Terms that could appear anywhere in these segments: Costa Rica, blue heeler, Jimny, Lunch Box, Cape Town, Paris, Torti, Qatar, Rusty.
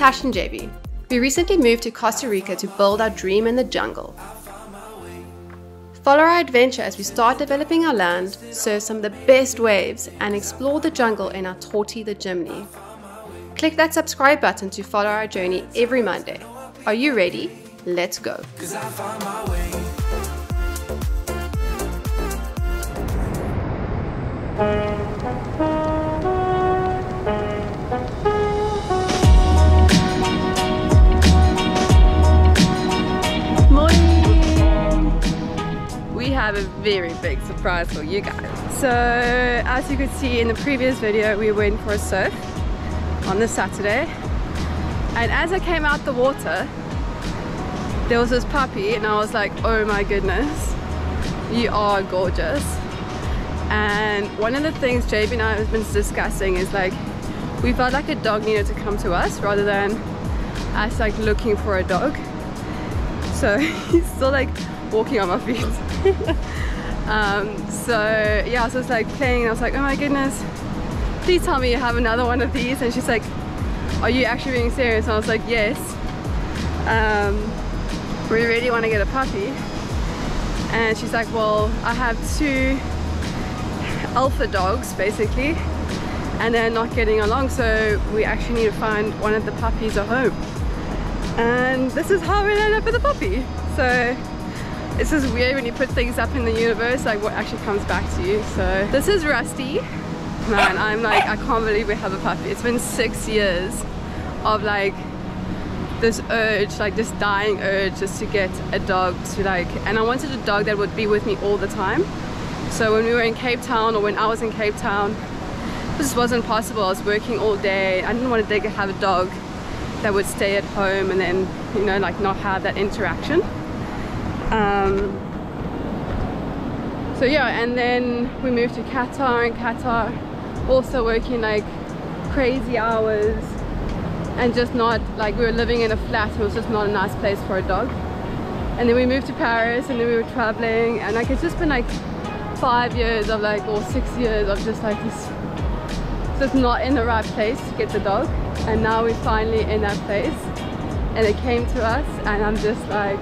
Tash and JB. We recently moved to Costa Rica to build our dream in the jungle. Follow our adventure as we start developing our land, surf some of the best waves, and explore the jungle in our Torti the Jimny. Click that subscribe button to follow our journey every Monday. Are you ready? Let's go. A very big surprise for you guys. So as you could see in the previous video, we went for a surf on this Saturday, and as I came out the water there was this puppy, and I was like, oh my goodness, you are gorgeous. And one of the things JB and I have been discussing is like, we felt like a dog needed to come to us rather than us like looking for a dog. So he's still like walking on my feet. So yeah, so it's like playing, and I was like, oh my goodness, please tell me you have another one of these. And she's like, are you actually being serious? And I was like, yes, we really want to get a puppy. And she's like, well, I have two alpha dogs basically, and they're not getting along, so we actually need to find one of the puppies a home. And this is how we ended up with a puppy. So it's just weird when you put things up in the universe, like what actually comes back to you. So this is Rusty. Man, I'm like, I can't believe we have a puppy. It's been 6 years of like this urge, like this dying urge just to get a dog to like, and I wanted a dog that would be with me all the time. So when we were in Cape Town, or when I was in Cape Town, this wasn't possible. I was working all day. I didn't want to have a dog that would stay at home and then, you know, like not have that interaction. So yeah, and then we moved to Qatar, and Qatar also working like crazy hours, and just not like, we were living in a flat, it was just not a nice place for a dog. And then we moved to Paris, and then we were traveling, and like it's just been like 5 years of like, or 6 years of just like this, just not in the right place to get the dog. And now we're finally in that place, and it came to us, and I'm just like,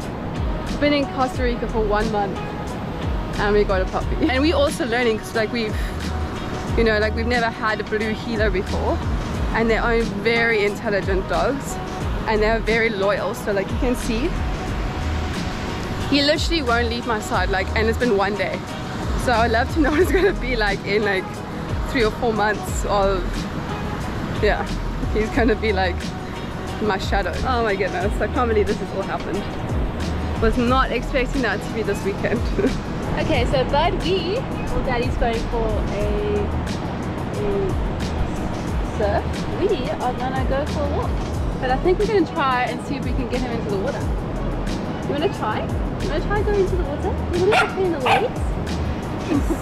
been in Costa Rica for 1 month and we got a puppy. And we also learning, because like we've, you know, like we've never had a blue heeler before, and they are very intelligent dogs, and they're very loyal. So like you can see, he literally won't leave my side, like, and it's been 1 day. So I'd love to know what it's gonna be like in like 3 or 4 months of, yeah, he's gonna be like my shadow. Oh my goodness, I can't believe this has all happened. Was not expecting that to be this weekend. Okay, so Bud V, well, Daddy's going for a surf. We are gonna go for a walk. But I think we're gonna try and see if we can get him into the water. You wanna try? You wanna try going into the water? You wanna get him in the waves?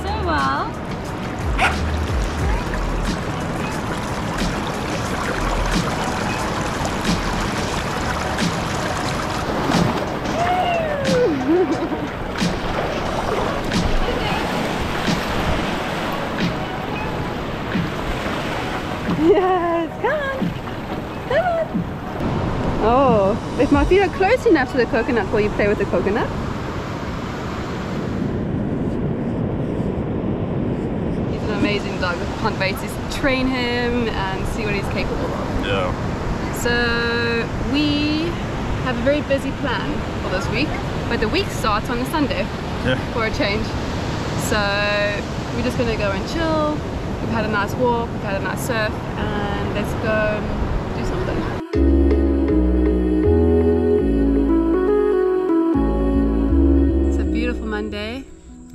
So well. Oh, if my feet are close enough to the coconut, will you play with the coconut? He's an amazing dog. I can't wait to train him and see what he's capable of. Yeah. So we have a very busy plan for this week, but the week starts on a Sunday, yeah, for a change. So we're just going to go and chill. We've had a nice walk, we've had a nice surf, and let's go Monday.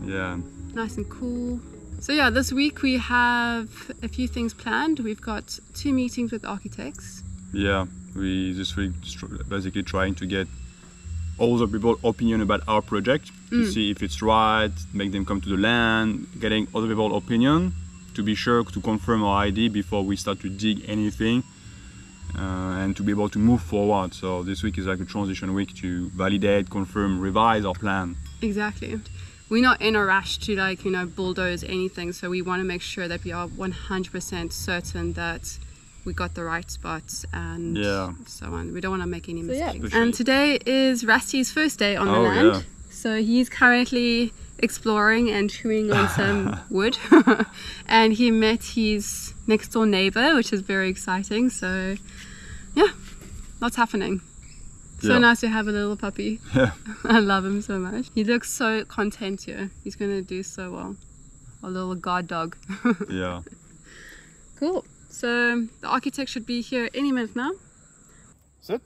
Yeah. Nice and cool. So yeah, this week we have a few things planned. We've got 2 meetings with architects. Yeah, we this week basically trying to get all the people's opinion about our project, to see if it's right, make them come to the land, getting other people's opinion to be sure to confirm our idea before we start to dig anything, and to be able to move forward. So this week is like a transition week to validate, confirm, revise our plan. Exactly. We're not in a rush to like, you know, bulldoze anything. So we want to make sure that we are 100% certain that we got the right spots and so on. We don't want to make any mistakes. Yeah. And today is Rusty's first day on the land. Yeah. So he's currently exploring and chewing on some wood. And he met his next door neighbor, which is very exciting. So yeah, lots happening. So nice to have a little puppy. Yeah. I love him so much. He looks so content here. He's going to do so well. A little guard dog. Yeah. Cool. So the architect should be here any minute now. Sit.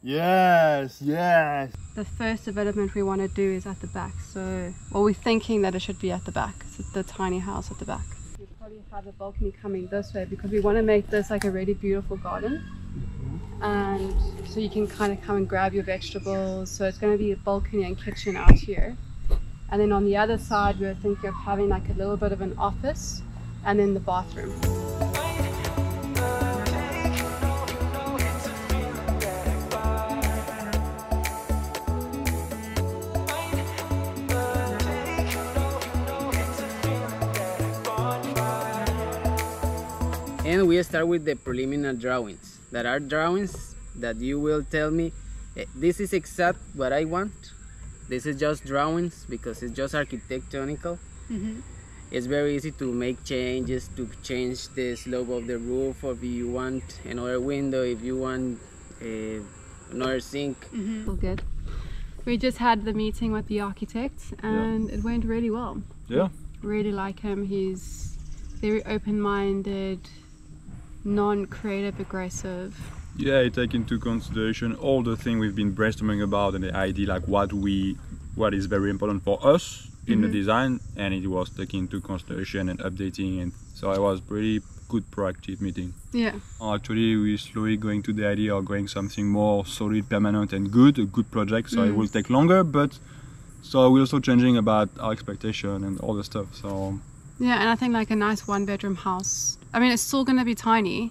Yes, yes. The first development we want to do is at the back. So, well, we're thinking that it should be at the back. It's the tiny house at the back. We'll probably have a balcony coming this way because we want to make this like a really beautiful garden. And so you can kind of come and grab your vegetables. So it's going to be a balcony and kitchen out here. And then on the other side, we're thinking of having like a little bit of an office and then the bathroom. And we start with the preliminary drawings. That are drawings that you will tell me, this is exact what I want. This is just drawings because it's just architectonical. Mm-hmm. It's very easy to make changes, to change the slope of the roof, or if you want another window, if you want another sink. Mm-hmm. All good. We just had the meeting with the architect and it went really well. Yeah. Really like him. He's very open-minded, non-creative, aggressive. Yeah, I take into consideration all the things we've been brainstorming about and the idea like what is very important for us in the design, and it was taken into consideration and updating, and so it was pretty good proactive meeting. Yeah. Actually, we're slowly going to the idea of going something more solid, permanent and good, a good project, so it will take longer, but so we're also changing about our expectation and all the stuff, so. Yeah, and I think like a nice one-bedroom house. I mean, it's still going to be tiny,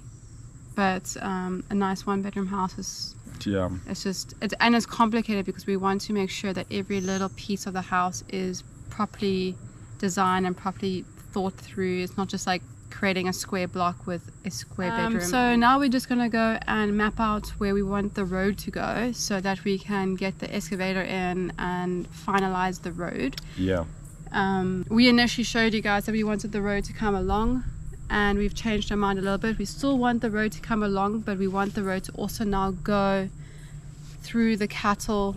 but a nice one-bedroom house is. Yeah. It's just, and it's complicated because we want to make sure that every little piece of the house is properly designed and properly thought through. It's not just like creating a square block with a square bedroom. So now we're just going to go and map out where we want the road to go, so that we can get the excavator in and finalize the road. Yeah. We initially showed you guys that we wanted the road to come along, and we've changed our mind a little bit. We still want the road to come along, but we want the road to also now go through the cattle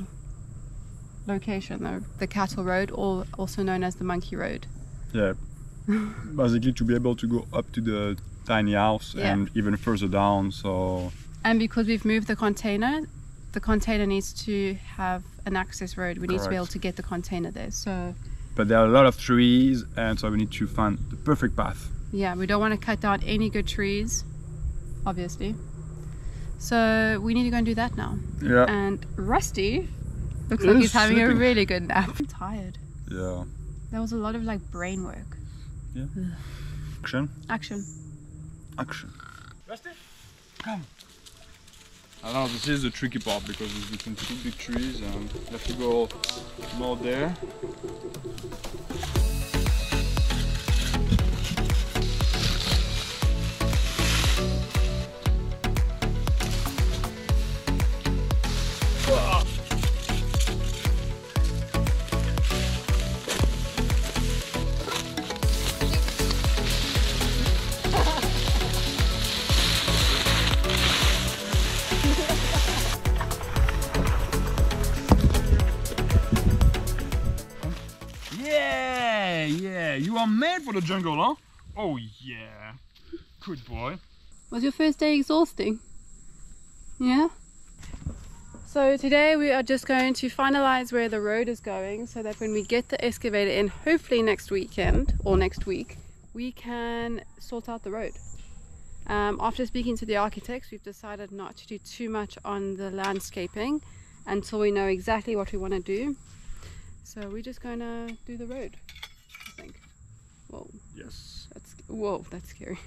location, the cattle road, or also known as the monkey road. Yeah, basically to be able to go up to the tiny house and even further down. So. And because we've moved the container needs to have an access road. We need to be able to get the container there. So. But there are a lot of trees, and so we need to find the perfect path. Yeah, we don't want to cut down any good trees, obviously. So we need to go and do that now. Yeah. And Rusty looks like he's having a really good nap. I'm tired. Yeah. There was a lot of like brain work. Yeah. Ugh. Action. Action. Action. Rusty, come. I don't know, this is the tricky part because it's between two big trees and you have to go more there. Made for the jungle, huh? Oh yeah, good boy. Was your first day exhausting? Yeah. So today we are just going to finalize where the road is going, so that when we get the excavator in, hopefully next weekend or next week, we can sort out the road. After speaking to the architects, we've decided not to do too much on the landscaping until we know exactly what we want to do. So we're just going to do the road, I think. Whoa. Yes. Whoa, that's scary.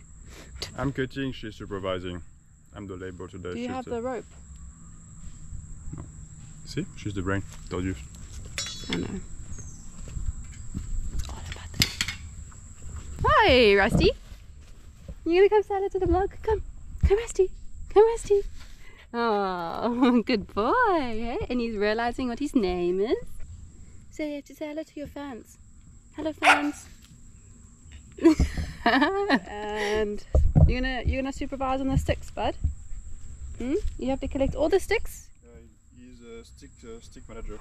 I'm cutting, she's supervising. I'm the labor today. Do you have the rope? No. See? She's the brain. Told you. I know. It's all about this. Hi, Rusty. You gonna come shout out to the vlog? Come. Come, Rusty. Come, Rusty. Oh, good boy. Eh? And he's realizing what his name is. So you have to say hello to your fans. Hello, fans. And you're gonna supervise on the sticks, bud. Hmm? You have to collect all the sticks. He's a stick manager.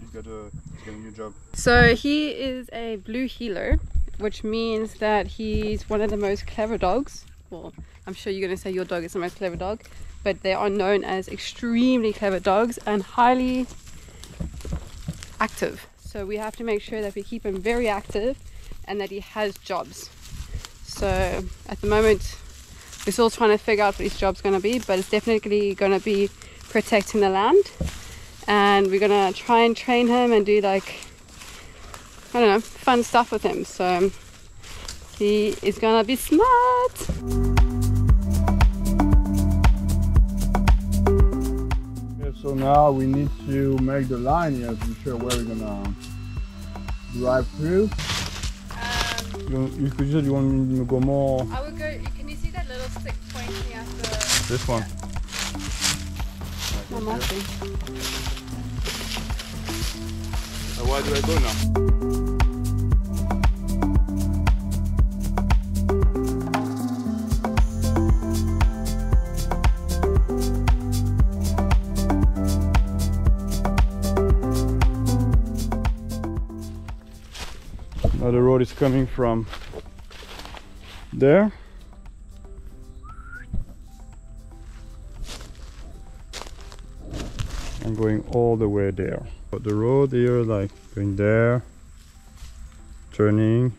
He's got a new job. So he is a blue heeler, which means that he's one of the most clever dogs. Well, I'm sure you're gonna say your dog is the most clever dog, but they are known as extremely clever dogs and highly active. So we have to make sure that we keep him very active and that he has jobs. So at the moment we're still trying to figure out what his job's going to be, but it's definitely going to be protecting the land, and we're going to try and train him and do, like, I don't know, fun stuff with him. So he is going to be smart. So now we need to make the line here to be sure where we're gonna drive through. You want me to go more? I would go. Can you see that little stick pointing at the? This one. Yeah. Like so where do I go now? Now the road is coming from there. I'm going all the way there. But the road here, like going there, turning,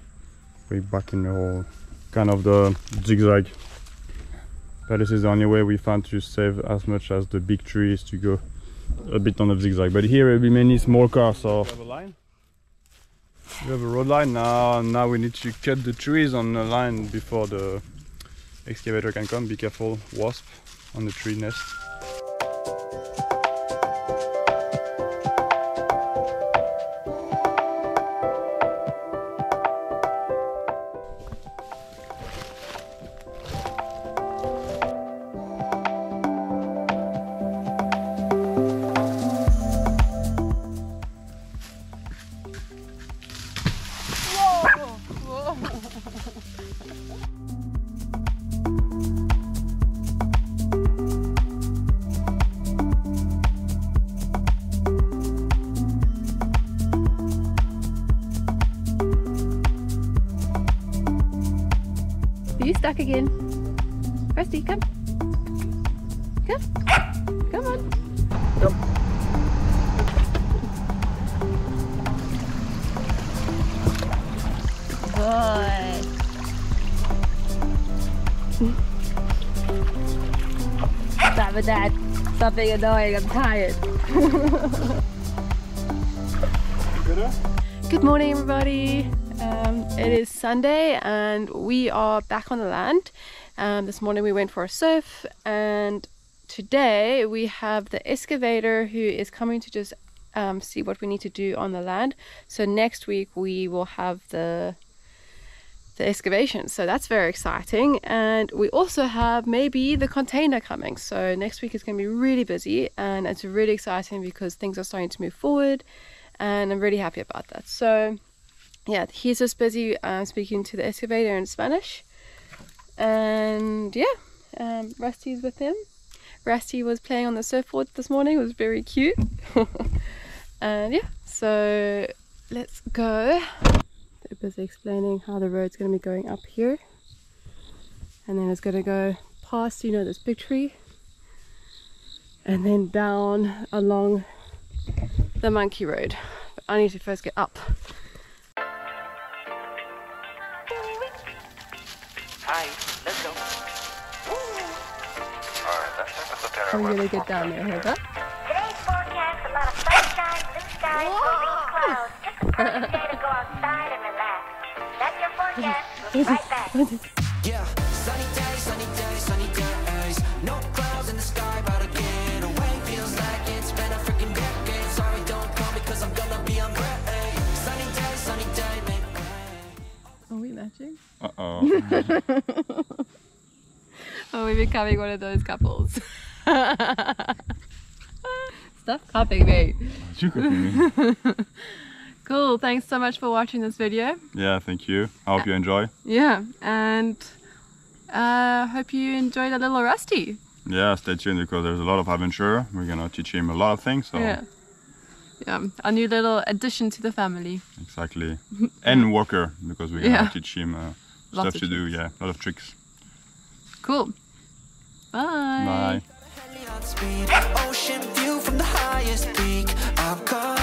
way back in the hole, kind of the zigzag. Paris is the only way we found to save as much as the big trees to go a bit on the zigzag. But here will be many small cars. So. We have a road line now. Now we need to cut the trees on the line before the excavator can come. Be careful, wasp on the tree nest. Stuck again. Rusty, come. Come. Come on. Come. Boy. Stop with that. Stop being annoying. I'm tired. Good morning, everybody. It is Sunday and we are back on the land. This morning we went for a surf, and today we have the excavator who is coming to just see what we need to do on the land. So next week we will have the excavation, so that's very exciting. And we also have maybe the container coming, so next week is going to be really busy, and it's really exciting because things are starting to move forward, and I'm really happy about that. So yeah, he's just busy speaking to the excavator in Spanish, and yeah, Rusty's with him. Rusty was playing on the surfboard this morning. It was very cute. And yeah, so let's go. They're busy explaining how the road's going to be going up here, and then it's going to go past, you know, this big tree, and then down along the monkey road. But I need to first get up. Let's go. Ooh. Alright, that's a terrible. I'm gonna get down there, hold up. Today's forecast, a lot of sunshine, blue skies, moving clouds. Just a perfect day to go outside and relax. That's your forecast. We'll be right back. Yeah, sunny day, sunny day, sunny days. No clouds in the sky, but again, away feels like it's been a freaking decade. Sorry, don't call me because I'm gonna be on great. Sunny day, sunny day, make great. Are we matching? Uh-oh. Oh, we're becoming one of those couples. Stop copying me. Aren't you copying me? Cool, thanks so much for watching this video. Yeah, thank you. I hope you enjoy. Yeah, and hope you enjoyed a little Rusty. Yeah, stay tuned because there's a lot of adventure. We're gonna teach him a lot of things. So. Yeah. Yeah, a new little addition to the family. Exactly. And Walker, because we're gonna teach him stuff to do. Yeah, a lot of tricks. Cool. Bye. Bye.